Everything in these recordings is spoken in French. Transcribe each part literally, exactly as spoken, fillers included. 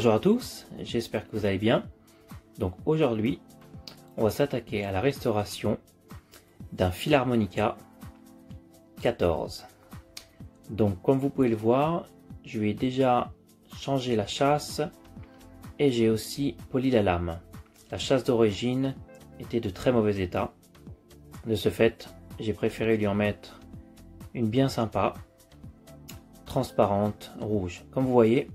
Bonjour à tous, j'espère que vous allez bien. Donc aujourd'hui, on va s'attaquer à la restauration d'un Filarmonica quatorze. Donc comme vous pouvez le voir, je lui ai déjà changé la chasse et j'ai aussi poli la lame. La chasse d'origine était de très mauvais état. De ce fait, j'ai préféré lui en mettre une bien sympa, transparente, rouge. Comme vous voyez,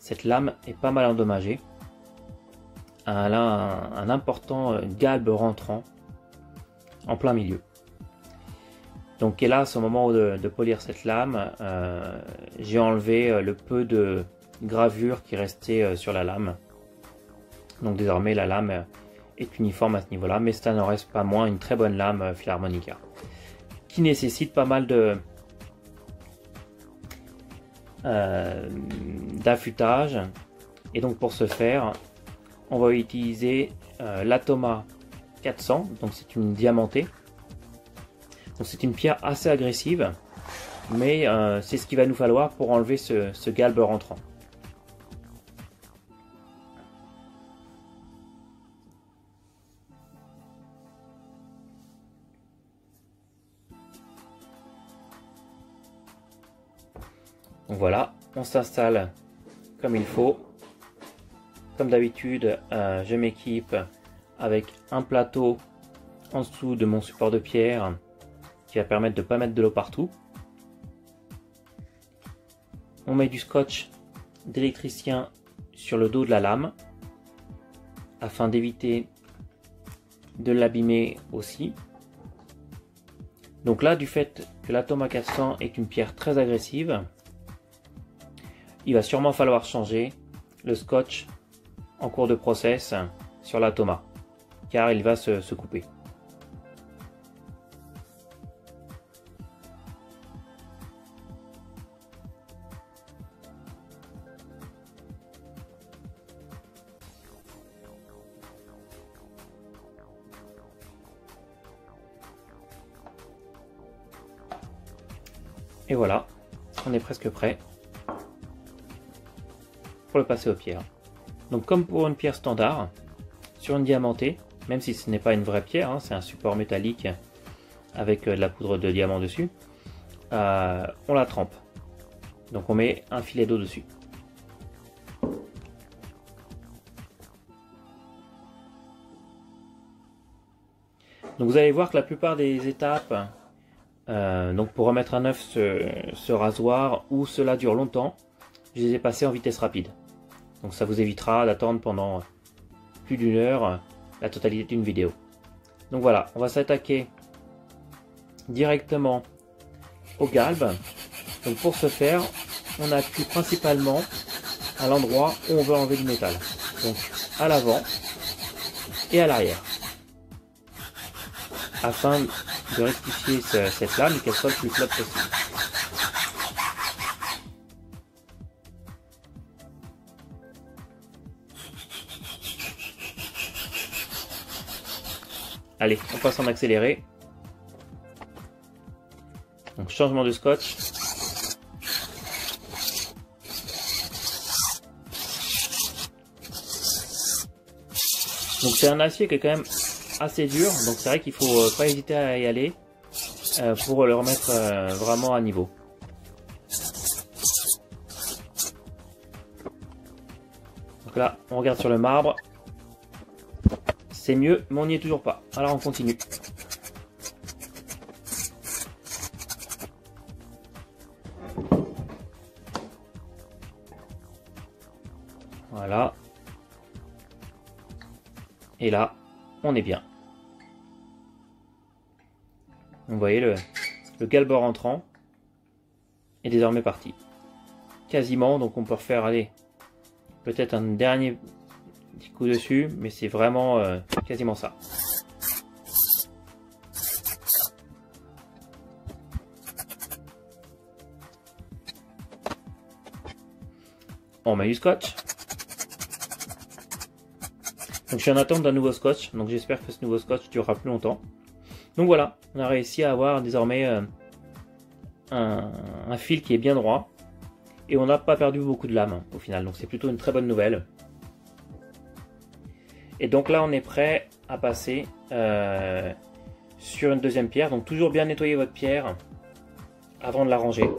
cette lame est pas mal endommagée. Elle a un, un important galbe rentrant en plein milieu. Donc hélas, au moment de, de polir cette lame, euh, j'ai enlevé le peu de gravure qui restait sur la lame. Donc désormais la lame est uniforme à ce niveau là, mais ça n'en reste pas moins une très bonne lame Filarmonica qui nécessite pas mal de euh, d'affûtage, et donc pour ce faire on va utiliser euh, l'Atoma quatre cents. Donc c'est une diamantée, donc c'est une pierre assez agressive, mais euh, c'est ce qu'il va nous falloir pour enlever ce, ce galbe rentrant. Donc voilà, on s'installe comme il faut. Comme d'habitude, euh, je m'équipe avec un plateau en dessous de mon support de pierre qui va permettre de ne pas mettre de l'eau partout. On met du scotch d'électricien sur le dos de la lame afin d'éviter de l'abîmer aussi. Donc là, du fait que l'Atoma quatre cents est une pierre très agressive, il va sûrement falloir changer le scotch en cours de process sur l'Atoma, car il va se, se couper. Et voilà, on est presque prêt pour le passer aux pierres. Donc comme pour une pierre standard, sur une diamantée, même si ce n'est pas une vraie pierre, hein, c'est un support métallique avec de la poudre de diamant dessus, euh, on la trempe. Donc on met un filet d'eau dessus. Donc vous allez voir que la plupart des étapes, euh, donc pour remettre à neuf ce, ce rasoir, où cela dure longtemps, je les ai passées en vitesse rapide. Donc ça vous évitera d'attendre pendant plus d'une heure la totalité d'une vidéo. Donc voilà, on va s'attaquer directement au galbe. Donc pour ce faire, on appuie principalement à l'endroit où on veut enlever du métal. Donc à l'avant et à l'arrière. Afin de rectifier ce, cette lame et qu'elle soit le plus flotte possible. Allez, on passe en accéléré. Donc changement de scotch. Donc c'est un acier qui est quand même assez dur, donc c'est vrai qu'il faut pas hésiter à y aller euh, pour le remettre euh, vraiment à niveau. Donc là, on regarde sur le marbre. C'est mieux, mais on n'y est toujours pas. Alors on continue. Voilà. Et là, on est bien. Vous voyez, le, le galbe rentrant est désormais parti. Quasiment, donc on peut refaire, allez, peut-être un dernier petit coup dessus, mais c'est vraiment euh, quasiment ça. On met du scotch. Donc je suis en attente d'un nouveau scotch, donc j'espère que ce nouveau scotch durera plus longtemps. Donc voilà, on a réussi à avoir désormais euh, un, un fil qui est bien droit et on n'a pas perdu beaucoup de lames au final, donc c'est plutôt une très bonne nouvelle. Et donc là on est prêt à passer euh, sur une deuxième pierre, donc toujours bien nettoyer votre pierre avant de la ranger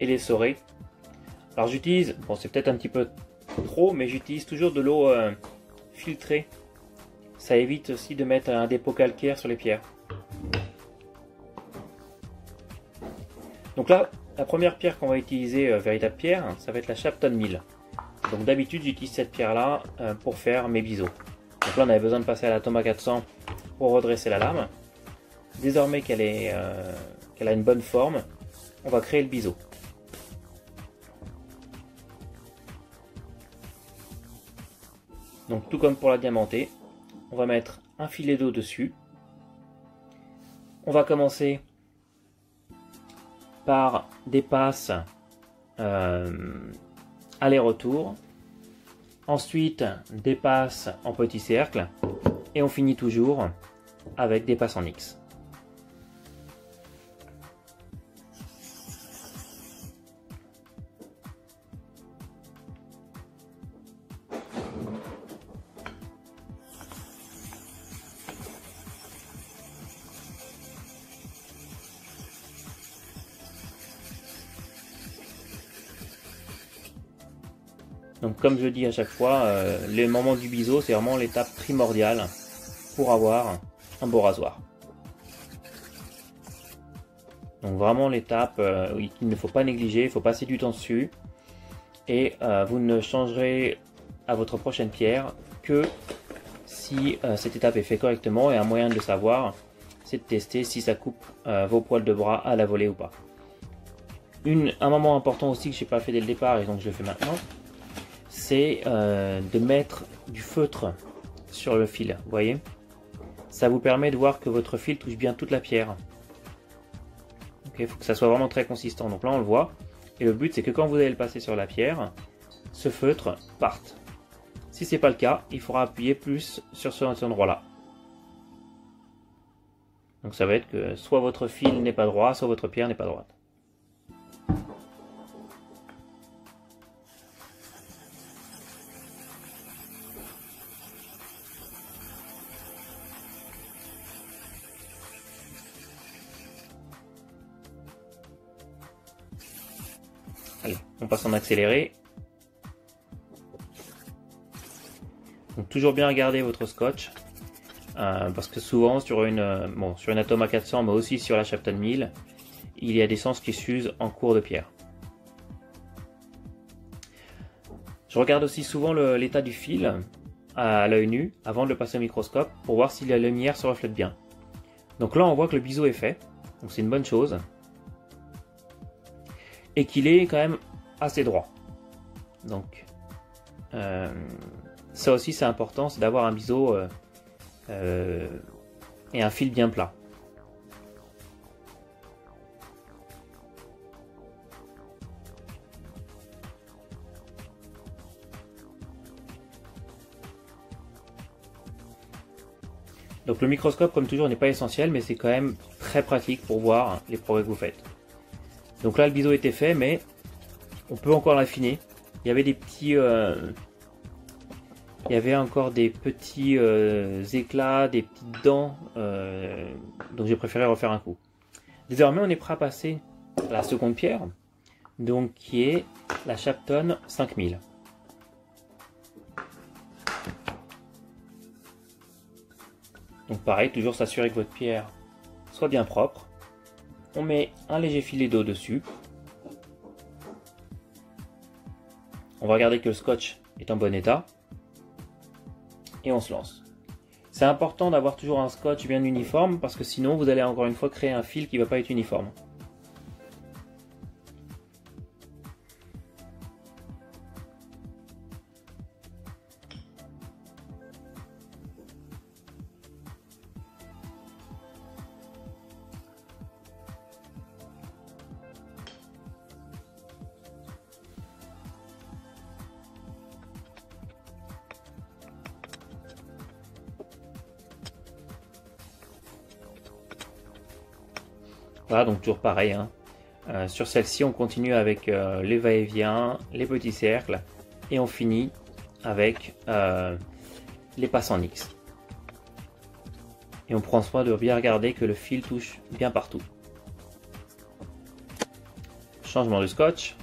et l'essorer. Alors j'utilise, bon c'est peut-être un petit peu trop, mais j'utilise toujours de l'eau euh, filtrée, ça évite aussi de mettre un dépôt calcaire sur les pierres. Donc là, la première pierre qu'on va utiliser, euh, véritable pierre, ça va être la Shapton mille. Donc d'habitude, j'utilise cette pierre-là euh, pour faire mes biseaux. Donc là, on avait besoin de passer à la Atoma quatre cents pour redresser la lame. Désormais qu'elle est, euh, qu'elle a une bonne forme, on va créer le biseau. Donc tout comme pour la diamantée, on va mettre un filet d'eau dessus. On va commencer par des passes euh, aller-retour, ensuite des passes en petit cercle, et on finit toujours avec des passes en X. Donc comme je dis à chaque fois, euh, le moment du biseau, c'est vraiment l'étape primordiale pour avoir un beau rasoir. Donc vraiment l'étape euh, qu'il ne faut pas négliger, il faut passer du temps dessus. Et euh, vous ne changerez à votre prochaine pierre que si euh, cette étape est faite correctement. Et un moyen de le savoir, c'est de tester si ça coupe euh, vos poils de bras à la volée ou pas. Une, un moment important aussi que je n'ai pas fait dès le départ et donc je le fais maintenant, c'est euh, de mettre du feutre sur le fil, vous voyez, ça vous permet de voir que votre fil touche bien toute la pierre. Il okay, faut que ça soit vraiment très consistant, donc là on le voit, et le but c'est que quand vous allez le passer sur la pierre, ce feutre parte. Si c'est pas le cas, il faudra appuyer plus sur ce, cet endroit là. Donc ça va être que soit votre fil n'est pas droit, soit votre pierre n'est pas droite. Allez, on passe en accéléré. Donc, toujours bien regarder votre scotch, euh, parce que souvent sur une, euh, bon, sur une Atoma quatre cents, mais aussi sur la Shapton mille, il y a des sens qui s'usent en cours de pierre. Je regarde aussi souvent l'état du fil à l'œil nu, avant de le passer au microscope, pour voir si la lumière se reflète bien. Donc là, on voit que le biseau est fait, donc c'est une bonne chose. Et qu'il est quand même assez droit. Donc euh, ça aussi c'est important, c'est d'avoir un biseau euh, euh, et un fil bien plat. Donc le microscope comme toujours n'est pas essentiel, mais c'est quand même très pratique pour voir les progrès que vous faites. Donc là le biseau était fait, mais on peut encore l'affiner. Il y avait des petits, euh, il y avait encore des petits euh, éclats, des petites dents, euh, donc j'ai préféré refaire un coup. Désormais on est prêt à passer à la seconde pierre, donc qui est la Shapton cinq mille. Donc pareil, toujours s'assurer que votre pierre soit bien propre. On met un léger filet d'eau dessus. On va regarder que le scotch est en bon état. Et on se lance. C'est important d'avoir toujours un scotch bien uniforme, parce que sinon vous allez encore une fois créer un fil qui ne va pas être uniforme. Voilà, donc toujours pareil, hein. Euh, sur celle-ci, on continue avec euh, les va-et-vient, les petits cercles, et on finit avec euh, les passes en X. Et on prend soin de bien regarder que le fil touche bien partout. Changement de scotch.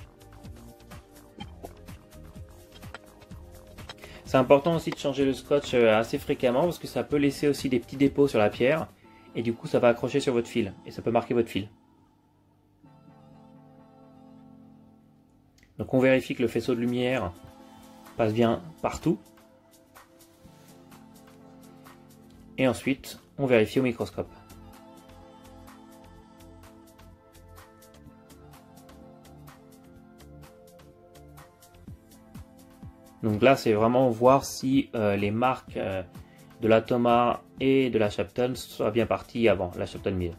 C'est important aussi de changer le scotch assez fréquemment parce que ça peut laisser aussi des petits dépôts sur la pierre et du coup ça va accrocher sur votre fil et ça peut marquer votre fil. Donc on vérifie que le faisceau de lumière passe bien partout et ensuite on vérifie au microscope. Donc là, c'est vraiment voir si euh, les marques euh, de l'Atoma et de la Shapton soient bien parties avant la Shapton mille.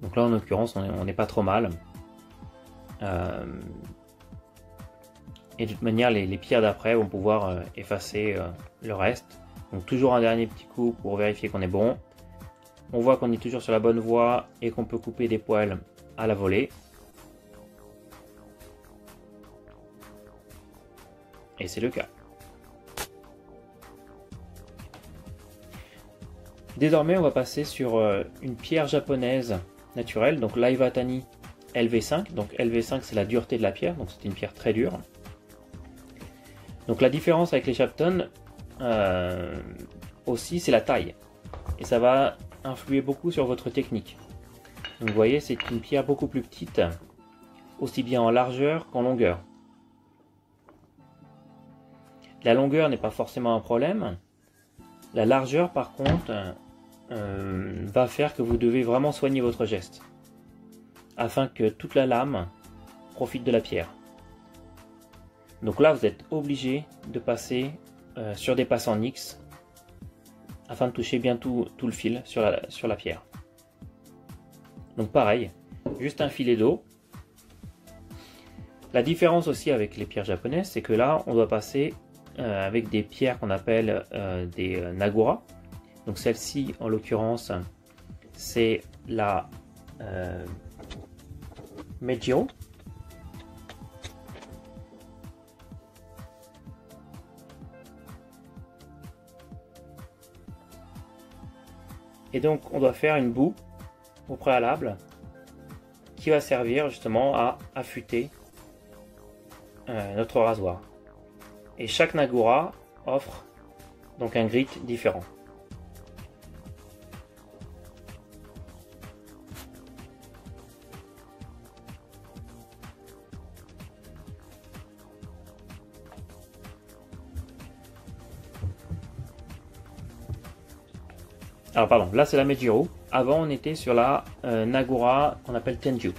Donc là, en l'occurrence, on n'est pas trop mal. Euh, et de toute manière, les, les pierres d'après vont pouvoir euh, effacer euh, le reste. Donc toujours un dernier petit coup pour vérifier qu'on est bon. On voit qu'on est toujours sur la bonne voie et qu'on peut couper des poils à la volée. Et c'est le cas. Désormais, on va passer sur une pierre japonaise naturelle, donc l'Aiiwatani L V cinq. Donc L V cinq, c'est la dureté de la pierre, donc c'est une pierre très dure. Donc la différence avec les Shapton, Euh, aussi c'est la taille et ça va influer beaucoup sur votre technique. Donc vous voyez, c'est une pierre beaucoup plus petite aussi bien en largeur qu'en longueur. La longueur n'est pas forcément un problème, la largeur par contre euh, va faire que vous devez vraiment soigner votre geste afin que toute la lame profite de la pierre. Donc là vous êtes obligé de passer Euh, sur des passes en X afin de toucher bien tout, tout le fil sur la, sur la pierre. Donc pareil, juste un filet d'eau. La différence aussi avec les pierres japonaises, c'est que là on doit passer euh, avec des pierres qu'on appelle euh, des euh, Naguras. Donc celle-ci en l'occurrence c'est la euh, Mejiro. Et donc on doit faire une boue au préalable qui va servir justement à affûter euh, notre rasoir. Et chaque Nagura offre donc un grit différent. Alors pardon, là c'est la Mejiro. Avant on était sur la euh, Nagura qu'on appelle Tenju.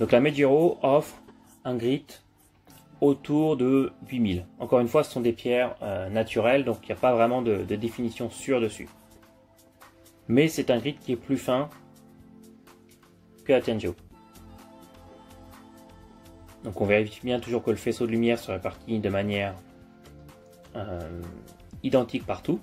Donc la Mejiro offre un grit autour de huit mille. Encore une fois, ce sont des pierres euh, naturelles, donc il n'y a pas vraiment de, de définition sûre dessus. Mais c'est un grit qui est plus fin que la Tenju. Donc on vérifie bien toujours que le faisceau de lumière se répartit de manière Euh, identique partout.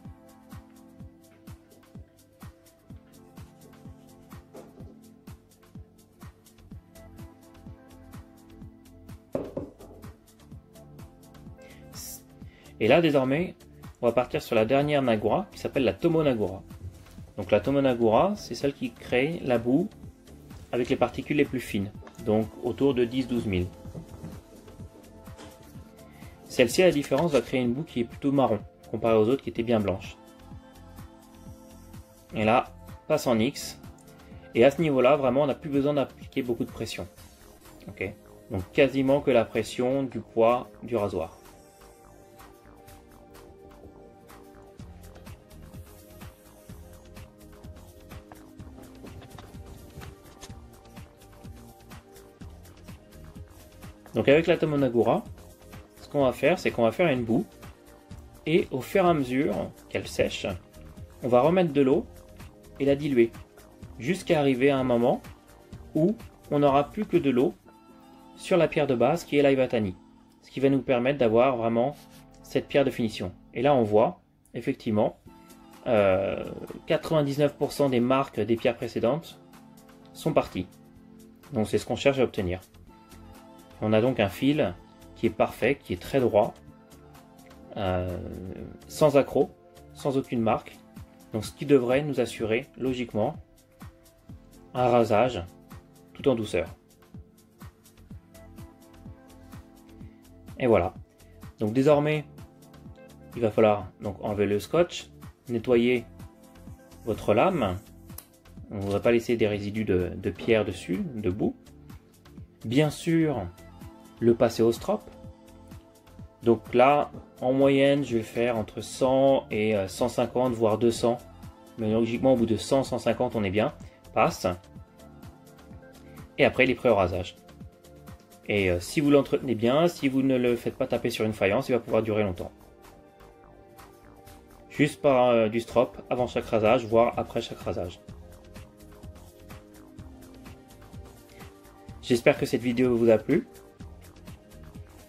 Et là désormais on va partir sur la dernière Nagura qui s'appelle la Tomonagura. Donc la Tomonagura c'est celle qui crée la boue avec les particules les plus fines, donc autour de dix à douze mille. Celle-ci à la différence va créer une boue qui est plutôt marron comparé aux autres qui étaient bien blanches. Et là, passe en X. Et à ce niveau-là, vraiment, on n'a plus besoin d'appliquer beaucoup de pression. Okay, donc quasiment que la pression du poids du rasoir. Donc avec la Tomonagura, ce qu'on va faire, c'est qu'on va faire une boue. Et au fur et à mesure qu'elle sèche, on va remettre de l'eau et la diluer jusqu'à arriver à un moment où on n'aura plus que de l'eau sur la pierre de base qui est l'Aiiwatani, ce qui va nous permettre d'avoir vraiment cette pierre de finition. Et là on voit effectivement euh, quatre-vingt-dix-neuf pour cent des marques des pierres précédentes sont parties. Donc c'est ce qu'on cherche à obtenir. On a donc un fil qui est parfait, qui est très droit, euh, sans accroc, sans aucune marque. Donc ce qui devrait nous assurer logiquement un rasage tout en douceur. Et voilà. Donc désormais, il va falloir donc enlever le scotch, nettoyer votre lame. On ne va pas laisser des résidus de, de pierre dessus, de boue. Bien sûr, le passer au strop. Donc là, en moyenne, je vais faire entre cent et cent cinquante, voire deux cents. Mais logiquement, au bout de cent, cent cinquante, on est bien. Passe. Et après, il est prêt au rasage. Et euh, si vous l'entretenez bien, si vous ne le faites pas taper sur une faïence, il va pouvoir durer longtemps. Juste par euh, du strop avant chaque rasage, voire après chaque rasage. J'espère que cette vidéo vous a plu.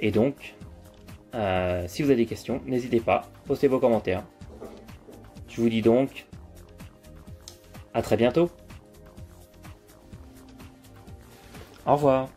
Et donc, euh, si vous avez des questions, n'hésitez pas, postez vos commentaires. Je vous dis donc à très bientôt. Au revoir.